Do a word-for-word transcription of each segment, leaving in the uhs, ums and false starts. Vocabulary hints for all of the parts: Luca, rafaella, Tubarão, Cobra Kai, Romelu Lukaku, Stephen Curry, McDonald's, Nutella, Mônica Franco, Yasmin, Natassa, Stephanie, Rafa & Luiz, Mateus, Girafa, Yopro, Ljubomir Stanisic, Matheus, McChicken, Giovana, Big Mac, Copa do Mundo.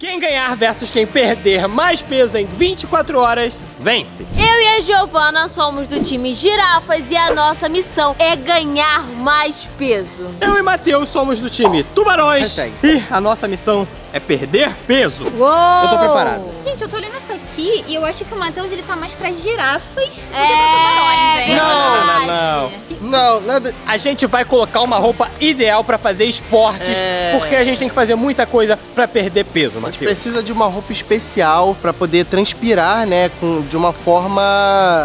Quem ganhar versus quem perder mais peso em vinte e quatro horas, vence. Eu e a Giovana somos do time Girafas e a nossa missão é ganhar mais peso. Eu e Matheus somos do time Tubarões e a nossa missão é perder peso. Uou. Eu tô preparado. Gente, eu tô olhando isso aqui e eu acho que o Matheus, ele tá mais pra girafas do é... que pra tubarões, hein? Não, não, não. Não, nada. A gente vai colocar uma roupa ideal pra fazer esportes, é... porque a gente tem que fazer muita coisa pra perder peso, Matheus. A gente precisa de uma roupa especial pra poder transpirar, né, com... de uma forma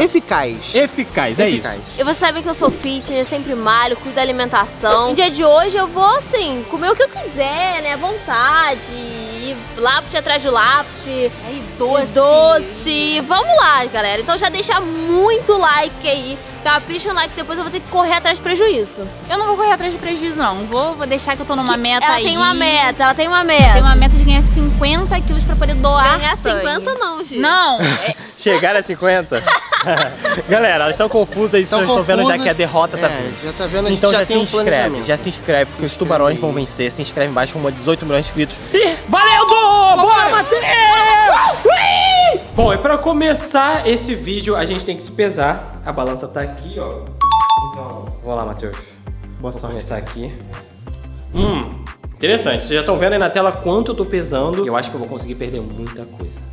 eficaz. Eficaz, é eficaz. Isso. E vocês sabem que eu sou fitness, eu sempre malho, cuido da alimentação. No dia de hoje eu vou, assim, comer o que eu quiser, né, à vontade. E lápide atrás de lápide. E doce. E doce. Vamos lá, galera. Então já deixa muito like aí. Capricha no like, depois eu vou ter que correr atrás de prejuízo. Eu não vou correr atrás de prejuízo, não. Vou, vou deixar que eu tô numa que meta ela aí. Ela tem uma meta, ela tem uma meta. Tem uma meta de ganhar cinquenta quilos pra poder doar. Ganhar cinquenta não, gente. Não. É... Chegar a cinquenta? Galera, elas estão confusas e só estão vendo já que a derrota é, tá vindo. Já tá vendo, a gente então já, já se inscreve, já se inscreve, porque os tubarões vão vencer. Se inscreve embaixo com uma dezoito milhões de inscritos. E valeu, Dô! Bora, Matheus! Bom, e pra começar esse vídeo, a gente tem que se pesar. A balança tá aqui, ó. Então, vamos lá, Matheus. Boa sorte. Vou começar aqui. Hum, interessante. Vocês já estão vendo aí na tela quanto eu tô pesando. Eu acho que eu vou conseguir perder muita coisa.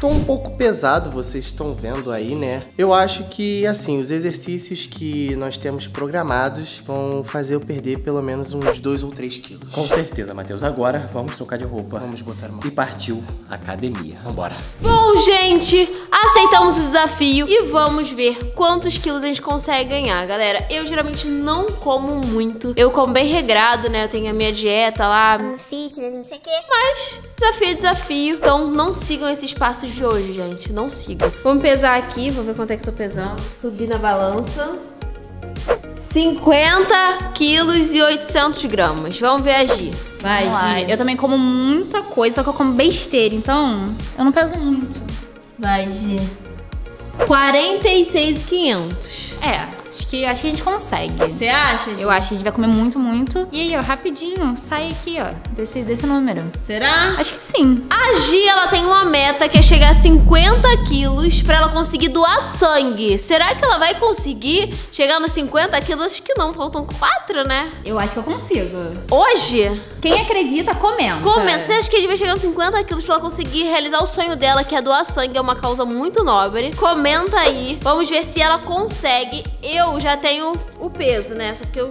Tô um pouco pesado, vocês estão vendo aí, né? Eu acho que, assim, os exercícios que nós temos programados vão fazer eu perder pelo menos uns dois ou três quilos. Com certeza, Matheus. Agora, vamos trocar de roupa. Vamos botar uma... E partiu a academia. Vambora. Bom, gente, aceitamos o desafio e vamos ver quantos quilos a gente consegue ganhar, galera. Eu, geralmente, não como muito. Eu como bem regrado, né? Eu tenho a minha dieta lá. Um fitness, não sei o quê. Mas, desafio é desafio. Então, não sigam esses passos de hoje, gente. Não siga. Vamos pesar aqui. Vou ver quanto é que tô pesando. Subi na balança. cinquenta quilos e oitocentos gramas. Vamos ver a Gi. Vai, Vai. Gi. Eu também como muita coisa, só que eu como besteira. Então, eu não peso muito. Vai, Gi. quarenta e seis mil e quinhentos. É. Acho que, acho que a gente consegue. Você acha? Eu acho que a gente vai comer muito, muito. E aí, ó, rapidinho, sai aqui, ó, desse, desse número. Será? Acho que sim. A Gi, ela tem uma meta que é chegar a cinquenta quilos pra ela conseguir doar sangue. Será que ela vai conseguir chegar nos cinquenta quilos? Acho que não, faltam quatro, né? Eu acho que eu consigo. Hoje? Quem acredita, comenta. Comenta. Você acha que a gente vai chegar nos cinquenta quilos pra ela conseguir realizar o sonho dela, que é doar sangue? É uma causa muito nobre. Comenta aí. Vamos ver se ela consegue. Eu Eu já tenho o peso, né? Só que eu...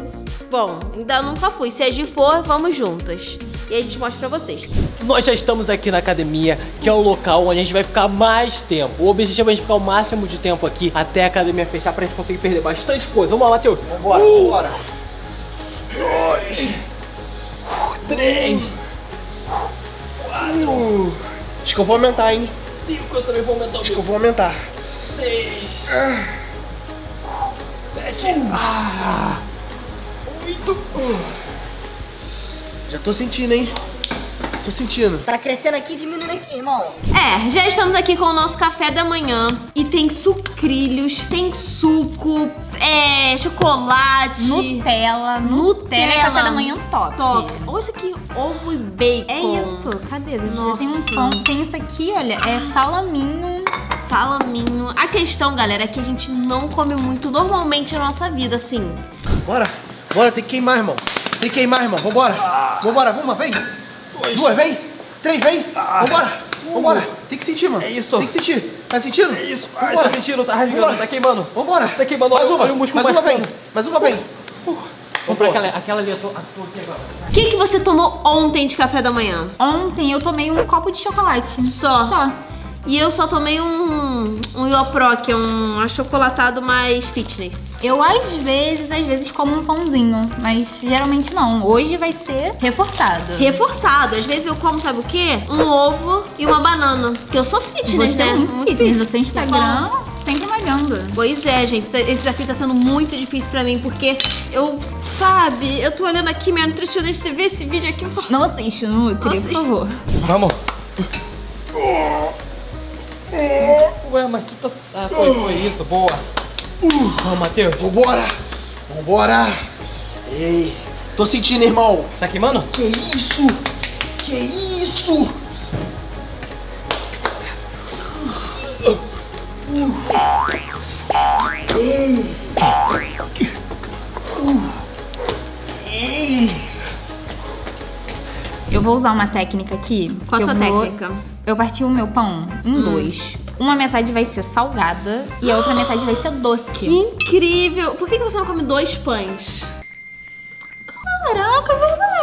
Bom, ainda nunca fui. Se a Gi for, vamos juntas. E a gente mostra pra vocês. Nós já estamos aqui na academia, que é o local onde a gente vai ficar mais tempo. O objetivo é a gente ficar o máximo de tempo aqui até a academia fechar pra gente conseguir perder bastante coisa. Vamos lá, Matheus. Vambora, um, vambora. Dois. Uh, três. Quatro. Uh, acho que eu vou aumentar, hein? Cinco, eu também vou aumentar. Acho que eu vou aumentar. Seis. Ah. sete, ah, oito, uh. Já tô sentindo, hein? Tô sentindo. Tá crescendo aqui e diminuindo aqui, irmão. É, já estamos aqui com o nosso café da manhã. E tem sucrilhos, tem suco, é, chocolate. Nutella. Nutella. Nutella é café da manhã top. Top. Olha isso aqui, ovo e bacon. É isso. Cadê? Já tem um pão. Tem isso aqui, olha, é salaminho. Salaminho. A questão, galera, é que a gente não come muito normalmente na nossa vida, assim. Bora. Bora, tem que queimar, irmão. Tem que queimar, irmão. Vambora. Ah. Vambora. Uma, vem. Dois. Duas, vem. Três, vem. Ah. Vambora. Uh. Vambora. Tem que sentir, mano. É isso. Tem que sentir. Tá sentindo? É isso. Ai, tá sentindo, tá rasgando, Vambora. Tá queimando. Vambora. Tá queimando. Mais uma. Olha o músculo mais, mais uma, vem. Mais uma, vem. Uh. Uh. Comprar aquela, aquela ali, eu tô, eu tô aqui agora. O que, que você tomou ontem de café da manhã? Ontem eu tomei um copo de chocolate. Só? Só. E eu só tomei um, um Yopro, que é um achocolatado mais fitness. Eu às vezes, às vezes como um pãozinho, mas geralmente não. Hoje vai ser reforçado. Reforçado. Às vezes eu como, sabe o quê? Um ovo e uma banana. Porque eu sou fitness, você né? É muito, muito fitness. fitness. Você é Instagram, sempre malhando. Pois é, gente. Esse desafio tá sendo muito difícil pra mim, porque eu... Sabe? Eu tô olhando aqui, minha nutricionista, você vê esse vídeo aqui, eu faço... Não assiste, Nutri, por favor. Vamos. Ué, mas tu tá... Ah, foi, foi isso, boa. Vamos, uh, oh, Matheus. Vambora. Vambora. Ei. Tô sentindo, irmão. Tá queimando? Que isso? Que isso? Eu vou usar uma técnica aqui. Qual a sua vou... técnica? Eu parti o meu pão em hum. dois. Uma metade vai ser salgada e a outra metade vai ser doce. Que incrível! Por que você não come dois pães? Caraca, é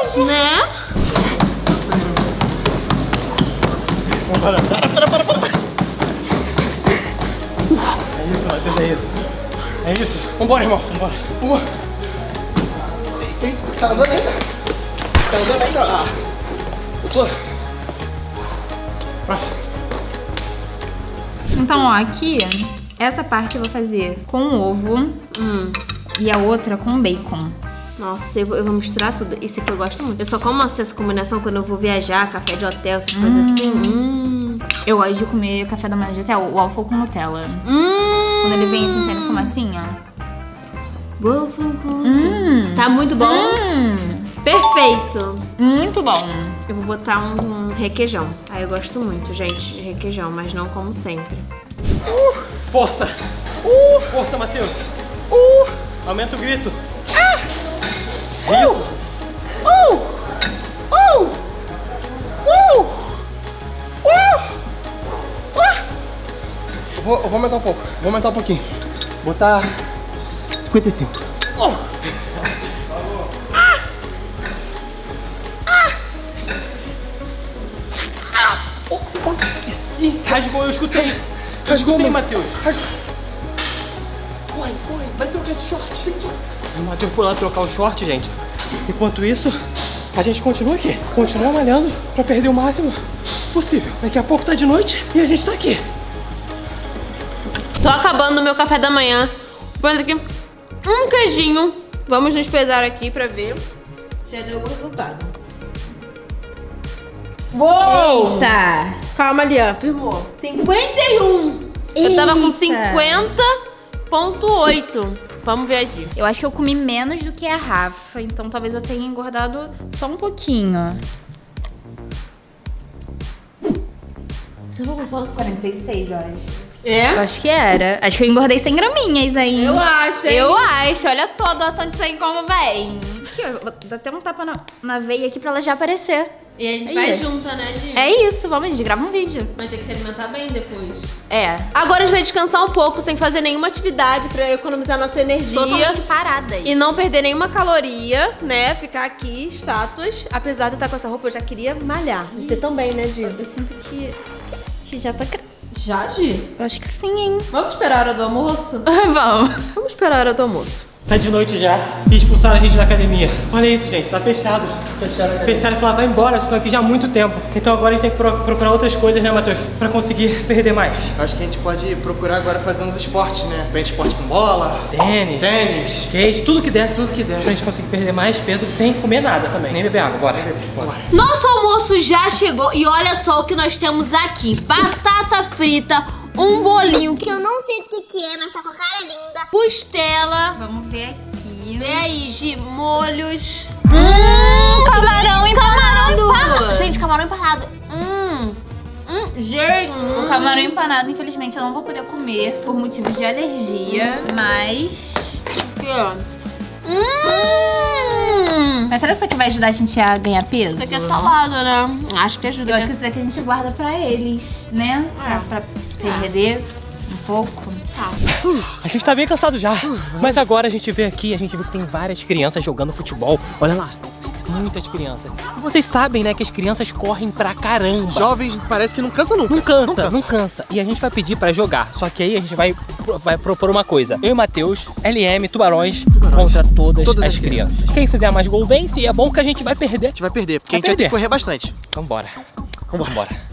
verdade. Né? Para, para, para, para, para. É isso, Matheus, é isso. É isso. Vambora, irmão. Vambora. Vambora. Tá andando ainda? Tá andando ainda? Ah, eu tô... Então, ó, aqui, essa parte eu vou fazer com ovo hum. e a outra com bacon. Nossa, eu vou, eu vou misturar tudo. Isso aqui eu gosto muito. Eu só como essa combinação quando eu vou viajar, café de hotel, essas hum. coisas assim. Hum. Eu gosto de comer café da manhã de hotel, o waffle com Nutella. Hum. Quando ele vem assim, saindo fumacinha. Waffle com hum. Tá muito bom? Hum. Perfeito. Muito bom. Eu vou botar um, um requeijão. Aí ah, eu gosto muito, gente, de requeijão, mas não como sempre. Uh, força! Uh, força, Matheus! Uh, aumenta o grito! Uh, Isso! Uh, uh, uh, uh, uh, uh. Eu vou, eu vou aumentar um pouco, vou aumentar um pouquinho. Botar cinquenta e cinco. Uh. Rasgou, eu escutei. Rasgou, Matheus. Corre, corre, vai trocar esse short. O Matheus foi lá trocar o short, gente. Enquanto isso, a gente continua aqui. Continua malhando pra perder o máximo possível. Daqui a pouco tá de noite e a gente tá aqui. Tô acabando o meu café da manhã. Vou fazer aqui um queijinho. Vamos nos pesar aqui pra ver se já deu algum resultado. Uou! Tá. Calma, Lian, firmou. cinquenta e um. Eita. Eu tava com cinquenta vírgula oito. Vamos ver aqui. Eu acho que eu comi menos do que a Rafa, então talvez eu tenha engordado só um pouquinho. Eu vou com quarenta e seis, eu acho. É? Eu acho que era. Acho que eu engordei cem graminhas aí. Eu acho, hein? Eu acho. Olha só a doação de sangue como vem. Aqui, ó. Dá até um tapa na, na veia aqui pra ela já aparecer. E a gente é vai isso. junta, né, Gi? É isso, vamos, a gente grava um vídeo. Vai ter que se alimentar bem depois. É. Agora a gente vai descansar um pouco, sem fazer nenhuma atividade, pra economizar nossa energia. Totalmente paradas. E não perder nenhuma caloria, né? Ficar aqui, status. Apesar de eu estar com essa roupa, eu já queria malhar. E você também, né, Gi? Eu, eu sinto que, que já tá... Já, Gi? Eu acho que sim, hein? Vamos esperar a hora do almoço? Vamos. Vamos esperar a hora do almoço. Tá de noite já e expulsaram a gente da academia. Olha isso, gente, tá fechado. Fecharam, fecharam e falaram, vai embora, vocês estão aqui já há muito tempo. Então agora a gente tem que procurar outras coisas, né, Matheus? Pra conseguir perder mais. Acho que a gente pode procurar agora fazer uns esportes, né? Pra gente esporte com bola, tênis, tênis, skate, tudo que der. Tudo que der. Pra gente conseguir perder mais peso sem comer nada também. Nem beber água, bora. Beber, bora. Nosso almoço já chegou e olha só o que nós temos aqui. Batata frita. Um bolinho, que eu não sei o que que é, mas tá com a cara linda. Costela. Vamos ver aqui. Vê aí, Gi, molhos. Hum, camarão empanado. empanado. Gente, camarão empanado. Hum, hum gente. Hum. O camarão empanado, infelizmente, eu não vou poder comer por motivos de alergia, mas... Aqui, ó. Hum. Mas será que isso aqui vai ajudar a gente a ganhar peso? Isso aqui é salada, né? Acho que ajuda. Eu acho que isso aqui a gente guarda pra eles, né? É. Pra... pra... Perder um pouco. Tá. A gente tá bem cansado já, mas agora a gente vem aqui, a gente vê que tem várias crianças jogando futebol. Olha lá, muitas crianças. Vocês sabem, né, que as crianças correm pra caramba. Jovens parece que não cansa nunca. Não cansa, não cansa. Não cansa. E a gente vai pedir pra jogar, só que aí a gente vai, vai propor uma coisa. Eu e Matheus, L M, Tubarões, Tubarões. contra todas, todas as, as crianças. crianças. Quem fizer mais gol vence e é bom que a gente vai perder. A gente vai perder, porque vai a gente perder. vai ter que correr bastante. Vambora. Vambora. Vambora.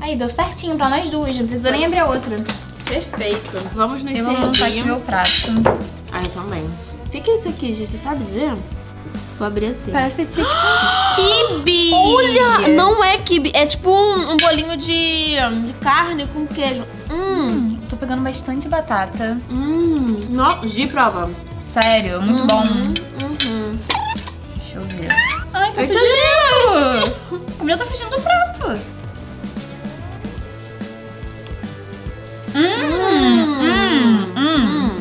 Aí, deu certinho pra nós duas, não precisou nem abrir a outra. Perfeito. Vamos no encerrinho. Eu vou montar aqui meu prato. Ah, eu também. O que é isso aqui, Gi? Você sabe dizer? Vou abrir assim. Parece ser tipo... Quibe! Olha! Não é quibe, é tipo um, um bolinho de, de carne com queijo. Hum! Tô pegando bastante batata. Hum! No... Gi, prova. Sério, muito uhum. bom. Uhum. Deixa eu ver. Ai, que sujinho! O meu tá fugindo do prato. Hum, hum, hum,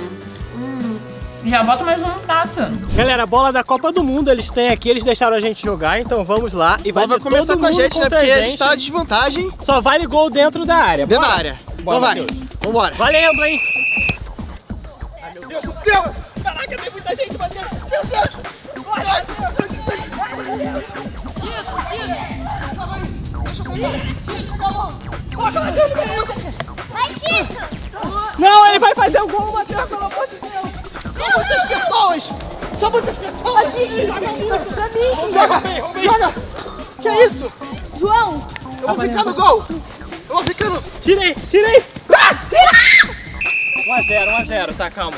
hum. Já bota mais um prato. Galera, a bola da Copa do Mundo eles têm aqui, eles deixaram a gente jogar, então vamos lá. E vai, vai ser começar todo com a gente, né? Porque a gente tá na desvantagem. Só vale gol dentro da área. Dentro da área. Bora, então vai. Vambora. Valendo, hein? Ai, meu Deus do céu! Caraca, tem muita gente batendo. Meu Deus! Bora! Meu Deus! Tira, tira! Não, ele vai fazer o gol, Matheus, pelo amor de Deus! Só muitas pessoas! Só muitas pessoas! Aqui, joga pra mim! Joga! Que é isso? João! Eu vou ficar no gol! Eu vou ficando! Tirei! Tirei! Ah, tira! um a zero, um a zero, tá, calma.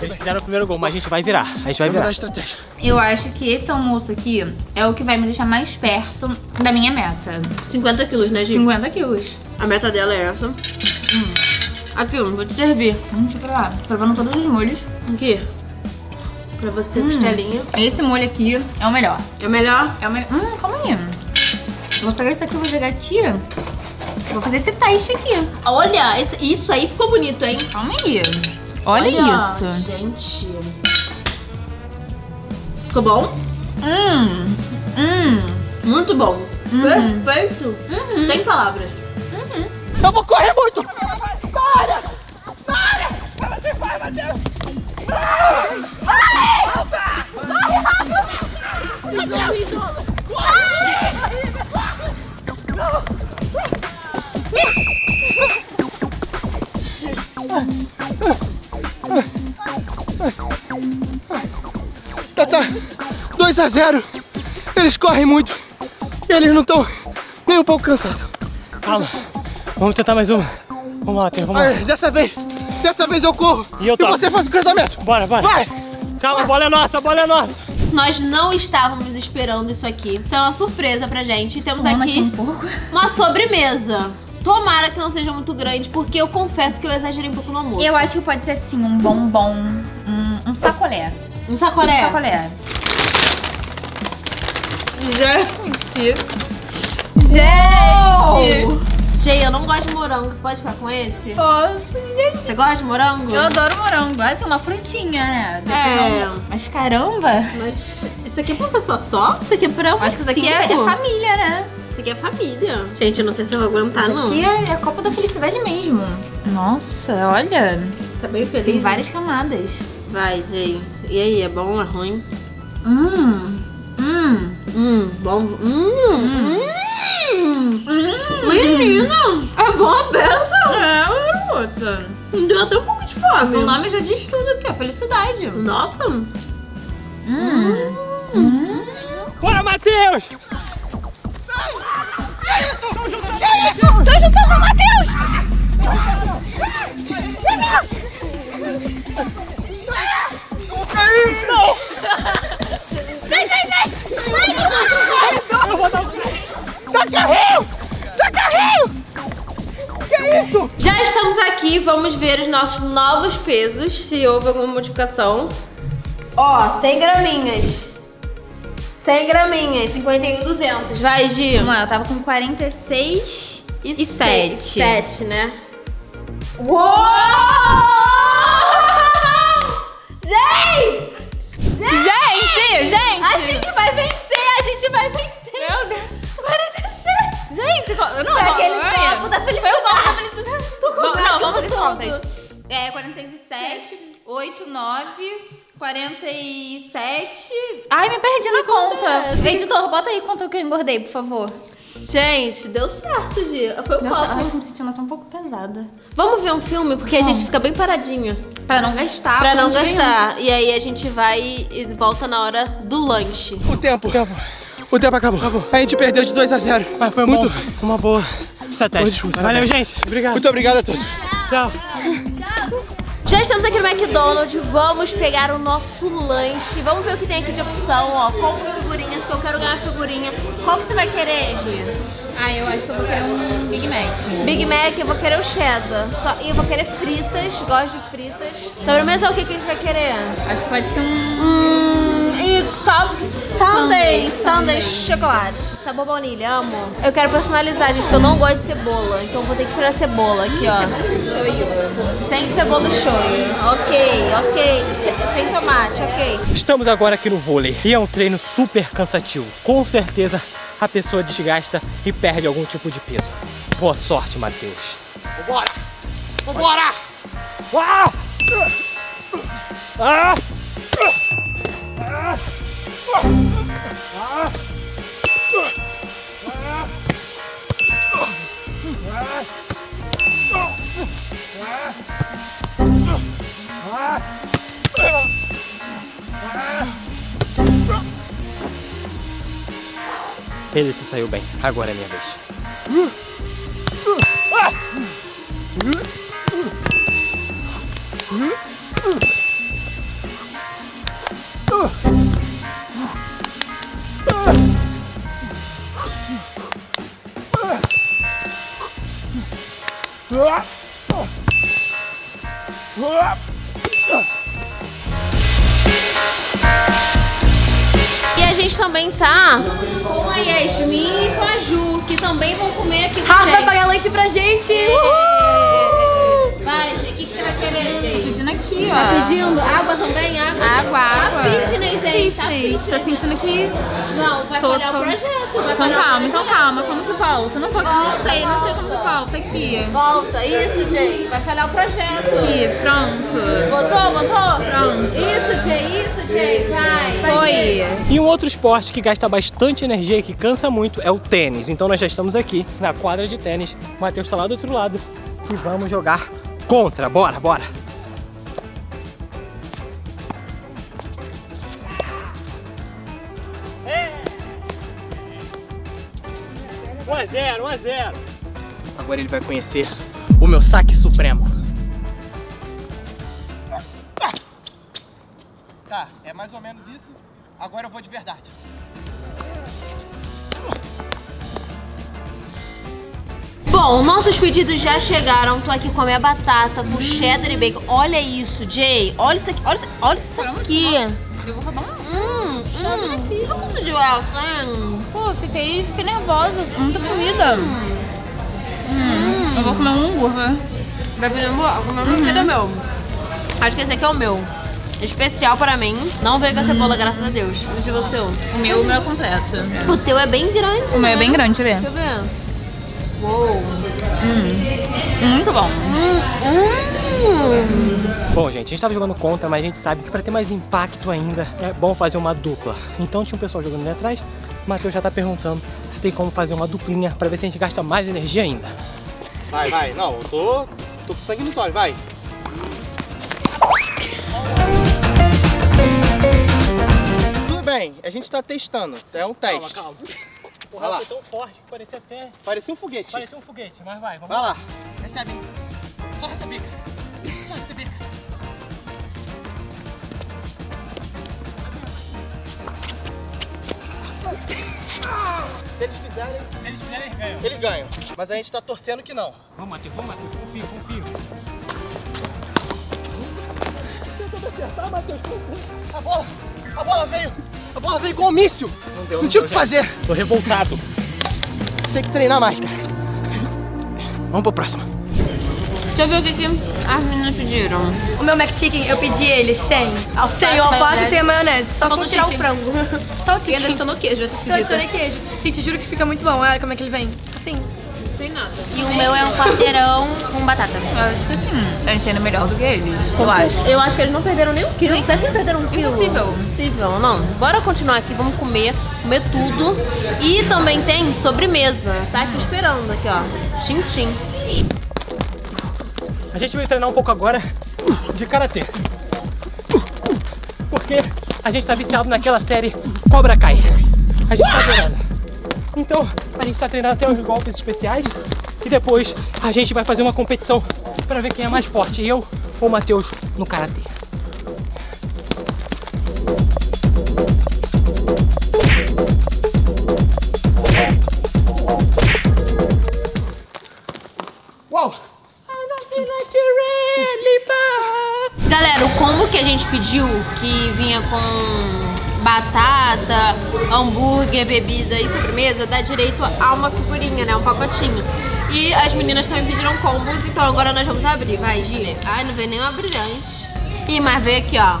Eles fizeram o primeiro gol, mas a gente vai virar. A gente vai virar. A estratégia. Eu acho que esse almoço aqui é o que vai me deixar mais perto da minha meta. cinquenta quilos, né, gente? cinquenta quilos. A meta dela é essa. Hum. Aqui, eu vou te servir. Hum, deixa eu provar. Provando todos os molhos. Aqui. Pra você, hum. Costelinha. Esse molho aqui é o melhor. É o melhor? É o melhor. Hum, calma aí. Eu vou pegar isso aqui, vou pegar aqui. Vou fazer esse teste aqui. Olha, esse, isso aí ficou bonito, hein? Calma aí. Olha, Olha isso. Gente. Ficou bom? Hum. Hum. Muito bom. Uhum. Perfeito. Uhum. Sem palavras. Uhum. Eu vou correr muito. Para! Para! Ela te vai, Matheus! Corre rápido! Matheus! Corre! Tá, tá. dois a zero. Eles correm muito. E eles não estão nem um pouco cansados. Calma. Vamos tentar mais uma. Vamos lá, Matheus. Vamos lá. Dessa vez, dessa vez eu corro. E, eu e você faz o cruzamento. Bora, bora. Vai. Calma, a bola é nossa, a bola é nossa. Nós não estávamos esperando isso aqui. Isso é uma surpresa pra gente. Temos Soma aqui um pouco. Uma sobremesa. Tomara que não seja muito grande, porque eu confesso que eu exagerei um pouco no almoço. Eu acho que pode ser assim, um bombom, um, um sacolé. Um sacolé? Um sacolé. Gente! Gente! Uou. Gente, eu não gosto de morango. Você pode ficar com esse? Posso, gente. Você gosta de morango? Eu adoro morango. Essa é uma frutinha, né? É. Não... Mas caramba! Mas isso aqui é pra uma pessoa só? Isso aqui é pra um Acho que isso aqui é, é família, né? Isso aqui é família. Gente, eu não sei se eu vou aguentar, isso não. Isso aqui é a Copa da Felicidade mesmo. Nossa, olha. Tá bem feliz. Tem várias camadas. Vai, Jay. E aí, é bom ou é ruim? Hum. Hum. Hum. Bom. Hum. Hum. Hum. Menina. É boa a bênção. É, garota. Me deu até um pouco de fome. O nome já diz tudo aqui, ó. Felicidade. Nossa. Hum. Hum. Hum. Bora, Matheus! Que isso? Que isso? Tô juntando o Matheus! Não! Vem, vem, vem! Vai, menino! Eu vou dar um crédito! Dá carrinho! Dá carrinho! Que isso? Já estamos aqui, vamos ver os nossos novos pesos, se houve alguma modificação. Ó, cem graminhas. cem graminhas, cinquenta e um, duzentos. Vai, Gi. Mano, eu tava com quarenta e seis e sete. sete, né? Uou! Gente! Gente! Gente! A gente vai vencer, a gente vai vencer. Meu Deus. quarenta e seis. Gente, eu não... Foi não, aquele copo da felicidade. Foi o copo da felicidade. Tô comprando. Não, vamos ver contas. É, quarenta e seis e sete, oito, nove, quarenta e sete... Ai, me perdi na conta. Editor, bota aí quanto que eu engordei, por favor. Gente, deu certo, Gi. Foi o copo. Ai, eu me sentindo até um pouco pesada. Vamos ver um filme, porque Bom, a gente fica bem paradinho. Pra não gastar. Pra não gastar. Ganhar. E aí a gente vai e volta na hora do lanche. O tempo. O tempo, o tempo acabou. acabou. A gente perdeu de dois a zero. Mas foi muito bom. Uma boa estratégia. Valeu, gente. Obrigado. Muito obrigado a todos. Tchau. Tchau. Já estamos aqui no McDonald's, vamos pegar o nosso lanche, vamos ver o que tem aqui de opção, ó, compro figurinhas, que eu quero ganhar figurinha. Qual que você vai querer, Gi? Ah, eu acho que eu vou querer um Big Mac. Big Mac, eu vou querer o cheddar, só, e eu vou querer fritas, gosto de fritas. Sobremesa, o que que a gente vai querer? Acho que pode ser um... Hum, e top sundae, sundae chocolate. sabor baunilha, amo. Eu quero personalizar, gente, porque eu não gosto de cebola. Então vou ter que tirar a cebola aqui, ó. Sem cebola shoyu. Ok, ok. Sem tomate, ok. Estamos agora aqui no vôlei. E é um treino super cansativo. Com certeza a pessoa desgasta e perde algum tipo de peso. Boa sorte, Matheus. Vambora! Vambora! Ah! Ah! Ah! Ele se saiu bem, agora é minha vez. E a gente também tá com a Yasmin e com a Ju, que também vão comer aqui. Rafa vai pagar lanche pra gente! Uhul. Vai, gente, o que, que você vai querer, gente? Tô pedindo aqui, ó. Tá pedindo água também? Água? Água, água. Fitness, gente. Fitness. Tá sentindo que... Não, vai tô, falhar tô... o projeto. Vai então falhar calma, o projeto. Então calma. Como que volta? Não, vou... volta, não sei, volta. não sei como que volta aqui. Volta, isso, Jay. Vai falhar o projeto. Aqui, pronto. Botou, botou? Pronto. Isso, Jay, isso, Jay. Vai. Foi. Vai, e um outro esporte que gasta bastante energia e que cansa muito é o tênis. Então nós já estamos aqui na quadra de tênis. O Matheus tá lá do outro lado. E vamos jogar contra. Bora, bora. um a zero, um a zero. Agora ele vai conhecer o meu saque supremo. Tá, é mais ou menos isso. Agora eu vou de verdade. Bom, nossos pedidos já chegaram. Tô aqui com a minha batata, com hum. cheddar e bacon. Olha isso, Jay. Olha isso aqui. Olha isso, olha isso aqui. Eu vou roubar um. Hum, cheddar aqui. Vamos de volta. Pô, fiquei, fiquei nervosa, muita comida. Hum. Hum. Eu vou comer um hambúrguer. Vai pedir hambúrguer? Vou comer um hambúrguer meu. Acho que esse aqui é o meu. Especial para mim. Não veio com a cebola, hum. graças a Deus. Deixa eu ver o seu. O meu, o meu é completo. O teu é bem grande, O né? meu é bem grande, deixa eu ver. Deixa eu ver. Uou. Hum. Muito bom. Hum. Hum. Bom, gente, a gente tava jogando contra, mas a gente sabe que pra ter mais impacto ainda, é bom fazer uma dupla. Então tinha um pessoal jogando ali atrás, o Matheus já tá perguntando se tem como fazer uma duplinha pra ver se a gente gasta mais energia ainda. Vai, vai, não, eu tô, tô com sangue no olho, vai. Tudo bem, a gente tá testando, é um teste. Calma, calma. O rabo foi tão forte que parecia até... Parecia um foguete. Parecia um foguete, mas vai, vamos vai lá. Vai lá, recebe. Só recebe, cara. Só recebe, cara. Se eles fizerem, se eles fizerem, ganham. Eles ganham. Mas a gente tá torcendo que não. Vamos, Matheus, vamos, Matheus. Confio, confio. Tentando acertar, Matheus. A bola, a bola veio. A bola veio igual um míssil. Não deu, não tinha o que fazer. Tô revoltado. Tem que treinar mais, cara. Vamos pro próximo. Deixa eu ver o que, que as meninas pediram. O meu McChicken, eu pedi ele sem. Alface, sem alface e sem a maionese. Só faltou tirar o frango. Só o chicken. E adicionou queijo, essa esquisita. Eu adicionei queijo. Gente, juro que fica muito bom. Olha como é que ele vem. Assim. Sem nada. E o meu é um quarteirão com batata. Eu acho que assim, tá enchendo melhor do que eles. Eu acho. Eu acho que eles não perderam nem um quilo. Você acha que eles perderam um quilo? Impossível. Impossível, não. Bora continuar aqui, vamos comer. Comer tudo. E também tem sobremesa. Tá aqui esperando, aqui ó. Tchim, tchim. A gente veio treinar um pouco agora de karatê, porque a gente tá viciado naquela série Cobra Kai. A gente tá treinando. Então a gente tá treinando até uns golpes especiais e depois a gente vai fazer uma competição pra ver quem é mais forte, eu ou o Matheus no karatê. Galera, o combo que a gente pediu, que vinha com batata, hambúrguer, bebida e sobremesa, dá direito a uma figurinha, né? Um pacotinho. E as meninas também pediram combos, então agora nós vamos abrir. Vai, Gi. Ai, não veio nenhuma brilhante. Ih, mas veio aqui, ó.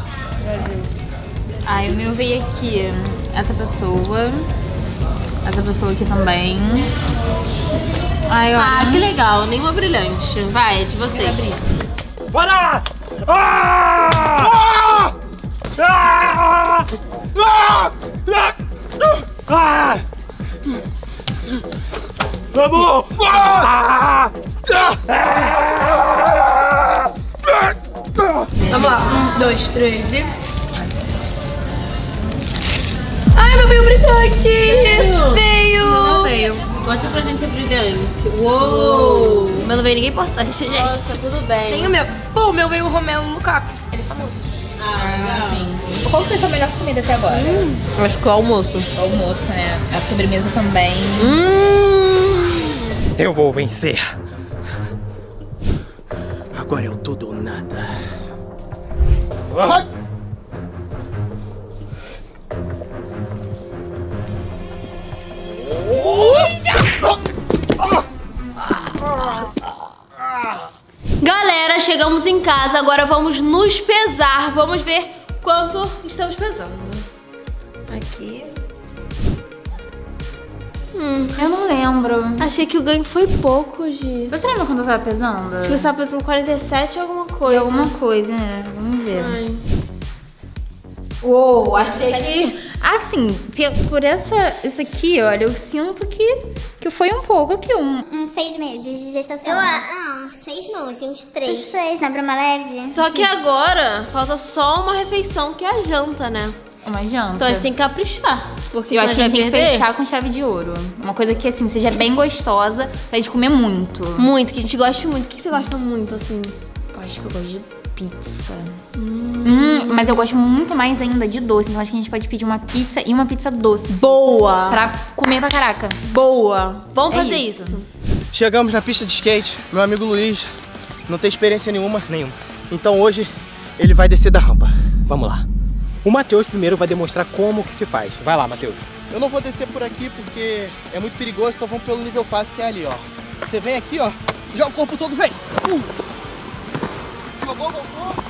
Ai, o meu veio aqui. Essa pessoa. Essa pessoa aqui também. Ai, ó. Ah, que legal. Nenhuma brilhante. Vai, é de vocês. Bora! Ah! Ah! Ah! Ah! Vamos! Ah! Vamos lá, um, dois, três e... Ai, meu veio brilhante! Veio! veio. Não, não veio. Mostra pra gente o brilhante. Uou! O meu não veio ninguém importante, gente. Nossa, tudo bem. Tem o meu. Pô, o meu veio o Romelu Lukaku. Ele é famoso. Ah, ah sim. Qual que foi a sua melhor comida até agora? Hum, acho que o almoço. O almoço, né? A sobremesa também. Hum. Eu vou vencer. Agora eu tudo ou nada. Ah. Galera, chegamos em casa, agora vamos nos pesar. Vamos ver quanto estamos pesando. Aqui. Hum, eu não lembro. Achei que o ganho foi pouco, Gi. Você lembra quando eu tava pesando? Acho que você tava pesando quarenta e sete ou alguma coisa. Alguma coisa, né? Vamos ver. Ai. Uou, achei que... Assim, por essa, isso aqui, olha, eu sinto que, que foi um pouco aqui. Um... Uns seis meses de gestação. Eu, ah, uns seis não, uns três. Uns seis, né, pra uma leve. Só que agora falta só uma refeição, que é a janta, né? Uma janta. Então a gente tem que caprichar. Porque eu acho que a gente tem que fechar com chave de ouro. Uma coisa que, assim, seja bem gostosa pra gente comer muito. Muito, que a gente goste muito. O que você gosta muito, assim? Eu acho que eu gosto de... pizza. Hum. Hum, mas eu gosto muito mais ainda de doce, então acho que a gente pode pedir uma pizza e uma pizza doce. Boa! Pra comer pra caraca. Boa! Vamos é fazer isso. isso. Chegamos na pista de skate, meu amigo Luiz não tem experiência nenhuma. Nenhuma. Então hoje ele vai descer da rampa. Vamos lá. O Matheus primeiro vai demonstrar como que se faz. Vai lá, Matheus. Eu não vou descer por aqui porque é muito perigoso, então vamos pelo nível fácil que é ali, ó. Você vem aqui, ó, joga o corpo todo, vem! Uh. Jogou, voltou.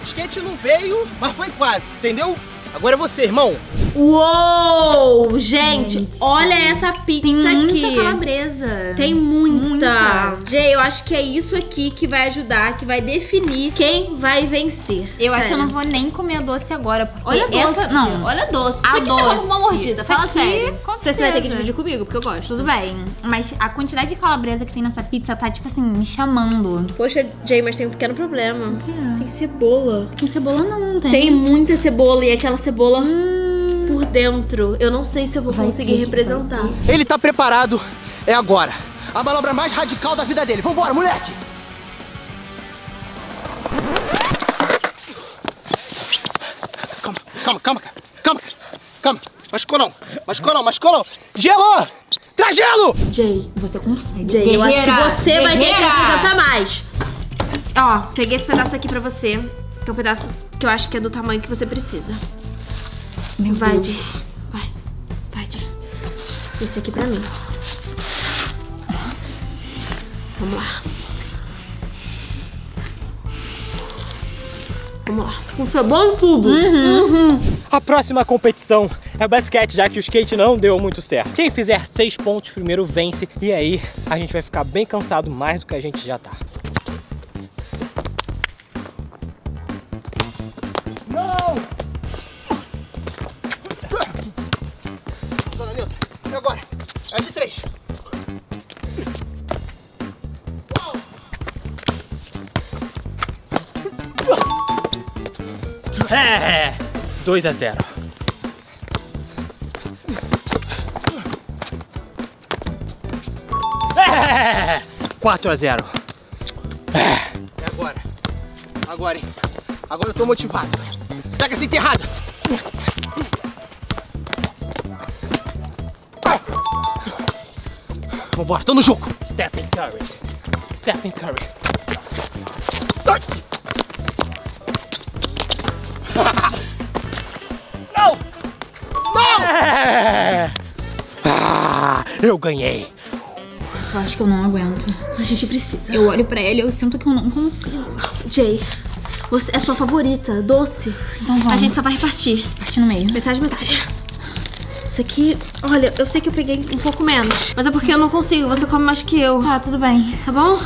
O skate não veio, mas foi quase, entendeu? Agora é você, irmão. Uou, gente, gente. Olha essa pizza aqui. Tem muita aqui. Calabresa. Tem muita. muita. Jay, eu acho que é isso aqui que vai ajudar, que vai definir quem vai vencer. Eu Sério. acho que eu não vou nem comer doce agora. Porque olha doce. Essa, não, olha doce. Isso a aqui doce. Você vai arrumar uma mordida, fala aqui, sério. Com certeza. Você vai ter que dividir comigo, porque eu gosto. Tudo bem, mas a quantidade de calabresa que tem nessa pizza tá, tipo assim, me chamando. Poxa, Jay, mas tem um pequeno problema. O que é? Tem cebola. Tem cebola não, tem. Tem muita cebola e aquela cebola hum. por dentro. Eu não sei se eu vou Vai conseguir representar. Ele tá preparado, é agora. A manobra mais radical da vida dele. Vambora, moleque! Calma, calma, calma, cara. Calma, cara. Calma. Machucou não, machucou não, machucou não. Gelo! Traz gelo! Jay, você consegue. Jay, eu acho que você Guerreira. vai ter que representar mais. Ó, peguei esse pedaço aqui pra você. Que é um pedaço que eu acho que é do tamanho que você precisa. Meu vai, Deus. Jay. Vai, vai, Jay. Esse aqui pra mim. Vamos lá. Vamos lá. Com cebola e tudo. Uhum. Uhum. A próxima competição é basquete, já que o skate não deu muito certo. Quem fizer seis pontos primeiro vence. E aí a gente vai ficar bem cansado mais do que a gente já tá. É, dois a zero. É, quatro a zero. É. É agora. Agora, hein? Agora eu tô motivado. Pega essa enterrada. Vambora, tô no jogo. Stephen Curry. Stephen Curry. Eu ganhei. Eu acho que eu não aguento. A gente precisa. Eu olho pra ela e eu sinto que eu não consigo. Jay, você é sua favorita, doce. Então vamos. A gente só vai repartir. Repartir no meio. Metade, metade. Isso aqui, olha, eu sei que eu peguei um pouco menos, mas é porque eu não consigo, você come mais que eu. Ah, tudo bem. Tá bom?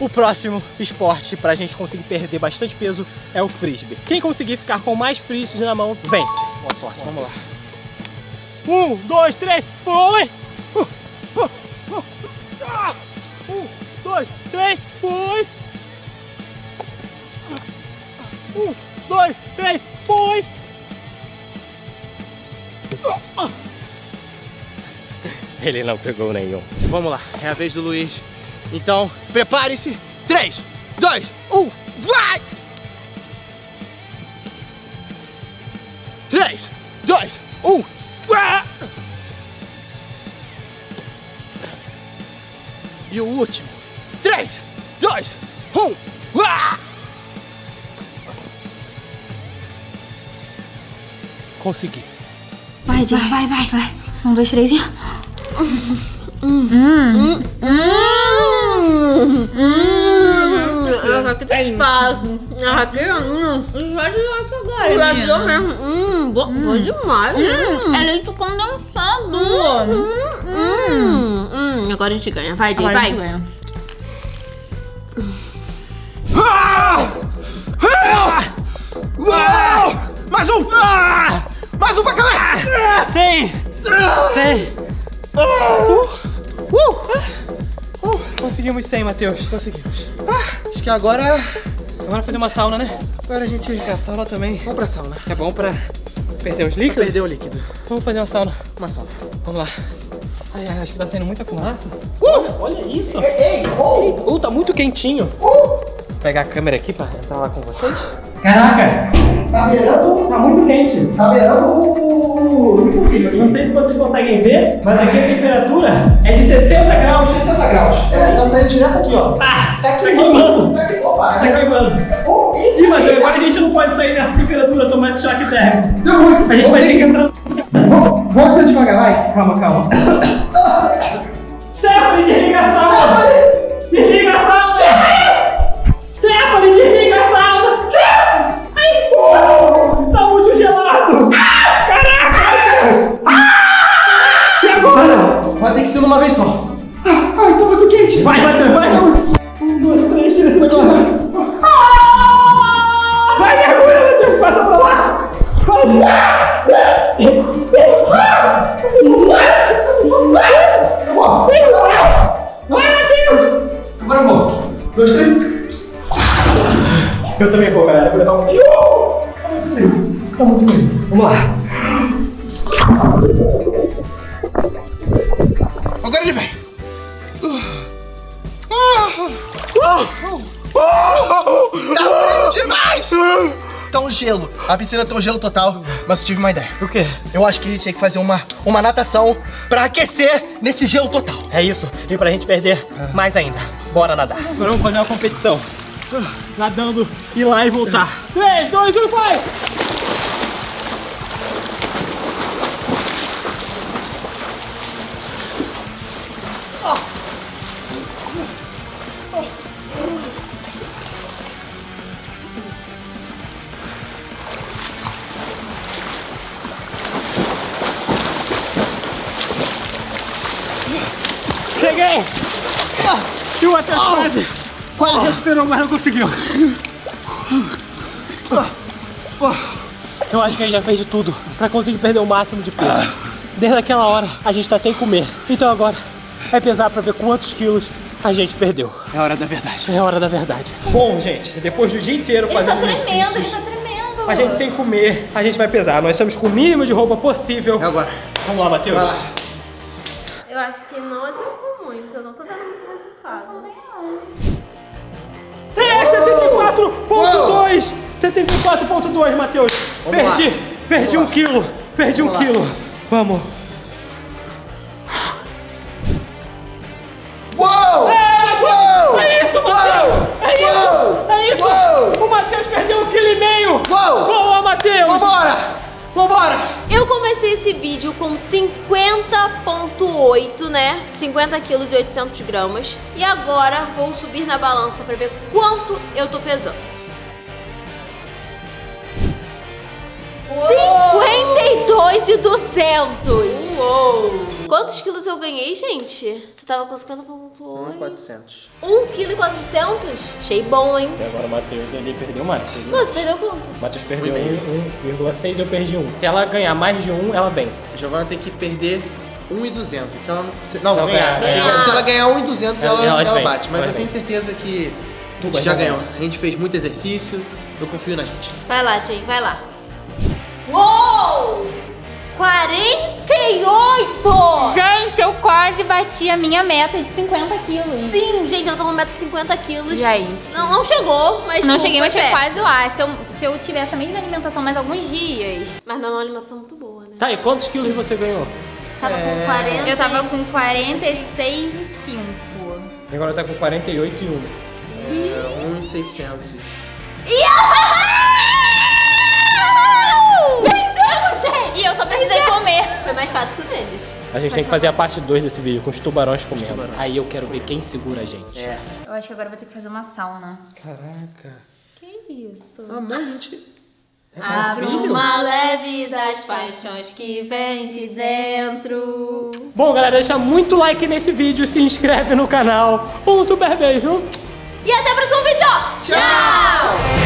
O próximo esporte pra gente conseguir perder bastante peso é o frisbee. Quem conseguir ficar com mais frisbees na mão, vence. Boa sorte, vamos lá. Um, dois, três, foi! Um, dois, três, foi! Um, dois, três, foi! Ele não pegou nenhum. Vamos lá, é a vez do Luiz. Então, prepare-se. três, dois, um, vai! três, dois, um, vai! E o último. três, dois, um, vai! Consegui. Vai, Jay, vai, vai, vai. Um, dois, três e... Hum. Hum. Hum. Hum. Hum. Eu só que tem espaço. Ah, aqui não. Não vai de novo agora. Brasil mesmo. Hum. Boa demais. Hum. É leite condensado. Hum. Hum. Hum. Agora a gente ganha. Vai, Jay, vai. A gente ganha. Mais um! Mais um pra acabar! Sim! Sim! Uh, uh, uh. Conseguimos cem, Matheus. Conseguimos. Ah, acho que agora... Agora fazer uma sauna, né? Agora a gente... É, a sauna também. Vamos pra sauna. É bom pra perder os líquidos? Pra perder o líquido. Vamos fazer uma sauna. Uma sauna. Vamos lá. Ai, ai, acho que tá saindo muita fumaça. Uh! Olha, olha isso. Ei, ei, oh. Oh, tá muito quentinho. Uh. Vou pegar a câmera aqui pra entrar lá com vocês. Caraca! Tá beirando, tá muito quente. Tá beirando impossível. Não sei se vocês conseguem ver, mas aqui a temperatura é de sessenta graus. sessenta graus. É, tá saindo direto aqui, ó. Ah, tá queimando. Tá queimando. Tá queimando. Oh, e, Ih, Matheus, agora a gente não pode sair nessa temperatura, tomar esse choque térmico. Deu muito. A gente vai ter que entrar. Vamos, vamos devagar, vai. Calma, calma. Stephanie, desliga a sauna. Desliga a sauna. Stephanie, desliga a sauna. Tá muito gelado! Ah, caraca! Ah, e agora? Vai ter que ser numa vez só. Ah, ai, tá muito quente! Vai, Matheus, vai! Um, dois, três, tira esse negócio. Ah, vai, mergulha, Matheus, passa pra lá! Vai! Vai, Matheus! Agora eu vou. Dois, três. Eu também vou, galera. Vou levar um. Tá muito bem. Vamos lá. Agora ele vai. Tá demais! Tá um gelo. A piscina tá um gelo total, mas eu tive uma ideia. O quê? Eu acho que a gente tem que fazer uma, uma natação pra aquecer nesse gelo total. É isso. E pra gente perder ah. mais ainda. Bora nadar. Agora vamos fazer uma competição. Nadando, ir lá e voltar. três, dois, um, vai! Cheguei! E o Matheus quase! Quase recuperou, mas não conseguiu. Eu acho que a gente já fez de tudo pra conseguir perder o máximo de peso. Desde aquela hora a gente tá sem comer. Então agora é pesar pra ver quantos quilos a gente perdeu. É a hora da verdade. É a hora da verdade. Bom, gente, depois do dia inteiro fazendo isso. Ele tá tremendo, ele tá tremendo. A gente sem comer, a gente vai pesar. Nós estamos com o mínimo de roupa possível. É agora. Vamos lá, Matheus. Eu acho que não adiantou muito. Eu não tô dando muito resultado. É, setenta e quatro ponto dois! setenta e quatro ponto dois, Matheus! Perdi! Perdi um quilo! Perdi um quilo! Vamos! Uou! É, é isso, Matheus! É isso! É isso! O Matheus perdeu um quilo e meio! Boa, Matheus! Vambora! Vambora! Eu comecei esse vídeo com cinquenta vírgula oito, né? cinquenta quilos e oitocentos gramas. E agora vou subir na balança pra ver quanto eu tô pesando. cinquenta e dois e duzentos. Uou! Quantos quilos eu ganhei, gente? Você tava com cinquenta vírgula oito. um vírgula quatrocentos. um vírgula quatrocentos? Achei bom, hein? E agora o Matheus ele perdeu mais. Perdeu Mas mais. Perdeu quanto? O Matheus perdeu um vírgula seis e eu perdi um. Se ela ganhar mais de um, ela vence. A Giovana tem que perder um vírgula dois. Se ela se, não, não ganhar. ganhar. Se ela ganhar um vírgula dois, ela, ela, ela bate. Mas eu tenho certeza que a gente já ganhou. A gente fez muito exercício. Eu confio na gente. Vai lá, Jay. Vai lá. Uou! quarenta e oito! Gente, eu quase bati a minha meta de cinquenta quilos. Sim, gente, eu tô com meta de cinquenta quilos. Gente. Não, não chegou, mas... Não cheguei, mas foi quase lá. Se eu, se eu tivesse a mesma alimentação mais alguns dias. Mas não é uma alimentação muito boa, né? Tá, e quantos quilos você ganhou? Tava é... com quarenta. Eu tava com quarenta e seis e cinco. E agora tá com quarenta e oito e um. E... É, um vírgula seiscentos. E eu só precisei comer. Foi mais fácil que o deles. A gente tem que fazer a parte dois desse vídeo, com os tubarões comendo. Os tubarões. Aí eu quero ver quem segura a gente. É. Eu acho que agora vou ter que fazer uma sauna. Caraca. Que isso? Amor, gente... É Abro uma leve das paixões que vem de dentro. Bom, galera, deixa muito like nesse vídeo, se inscreve no canal. Um super beijo. E até o próximo vídeo. Tchau. Tchau.